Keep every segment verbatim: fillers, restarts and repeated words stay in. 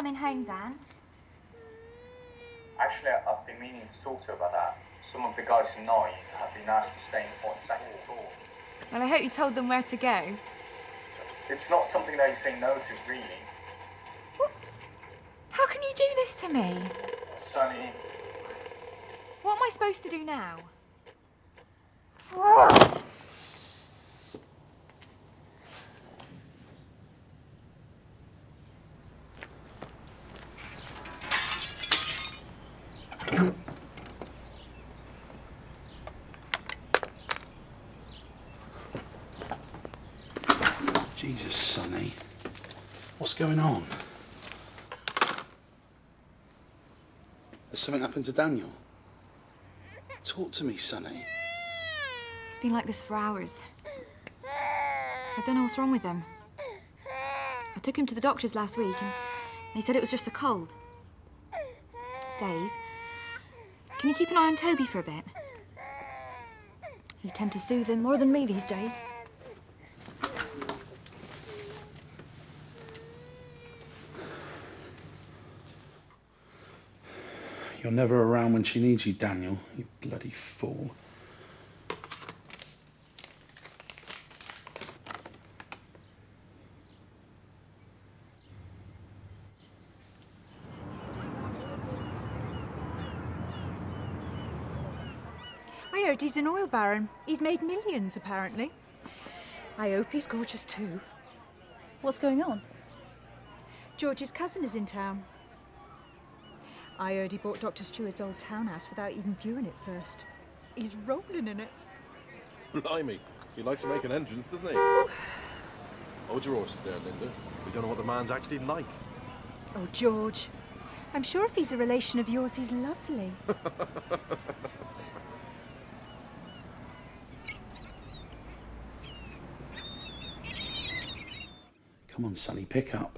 coming home, Dan? Actually, I've been meaning to talk to her about that. Some of the guys tonight have been asked to stay in Fort Sackett at all. Well, I hope you told them where to go. It's not something that you say no to, really. What? How can you do this to me? Sonny. What am I supposed to do now? Whoa. Jesus, Sonny. What's going on? Has something happened to Daniel? Talk to me, Sonny. He's been like this for hours. I don't know what's wrong with him. I took him to the doctors last week and they said it was just a cold. Dave, can you keep an eye on Toby for a bit? You tend to soothe him more than me these days. You're never around when she needs you, Daniel, you bloody fool. I heard he's an oil baron. He's made millions, apparently. I hope he's gorgeous too. What's going on? George's cousin is in town. I heard he bought Doctor Stewart's old townhouse without even viewing it first. He's rolling in it. Blimey, he likes to make an entrance, doesn't he? Hold your horses there, Linda. We don't know what the man's actually like. Oh, George. I'm sure if he's a relation of yours, he's lovely. Come on, Sonny, pick up.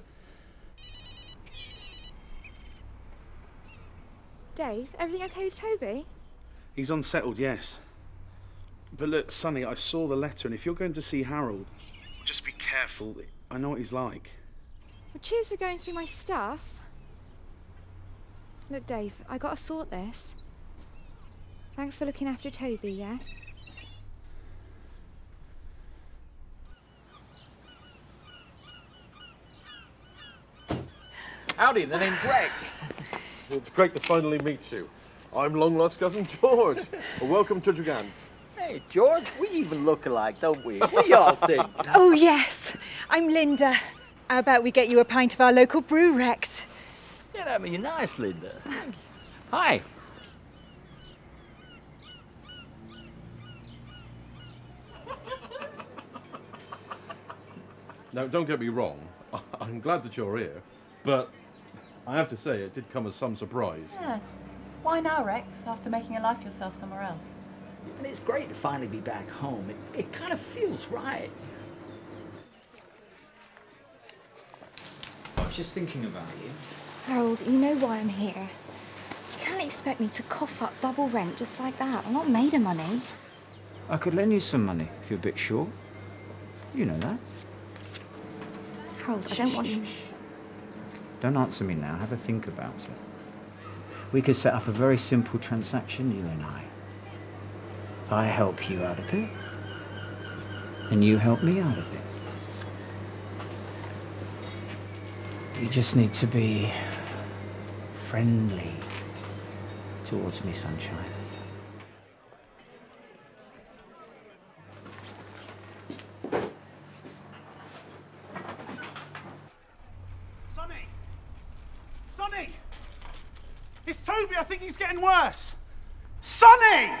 Dave, everything okay with Toby? He's unsettled, yes. But look, Sonny, I saw the letter, and if you're going to see Harold, just be careful. I know what he's like. Well, cheers for going through my stuff. Look, Dave, I gotta sort this. Thanks for looking after Toby, yeah? Howdy, the name's Rex. It's great to finally meet you. I'm long-lost cousin George. Welcome to Dragans. Hey, George, we even look alike, don't we? We all think. Oh, yes. I'm Linda. How about we get you a pint of our local brew, Rex? Yeah, that'd be nice, Linda. Thank you. Hi. Now, don't get me wrong. I'm glad that you're here, but I have to say, it did come as some surprise. Yeah. Why now, Rex, after making a life yourself somewhere else? And it's great to finally be back home. It, it kind of feels right. I was just thinking about you. Harold, you know why I'm here. You can't expect me to cough up double rent just like that. I'm not made of money. I could lend you some money if you're a bit short. You know that. Harold, I don't want you... Don't answer me now, have a think about it. We could set up a very simple transaction, you and I. I help you out of it, and you help me out of it. You just need to be friendly towards me, sunshine. Sonny! It's Toby, I think he's getting worse. Sonny!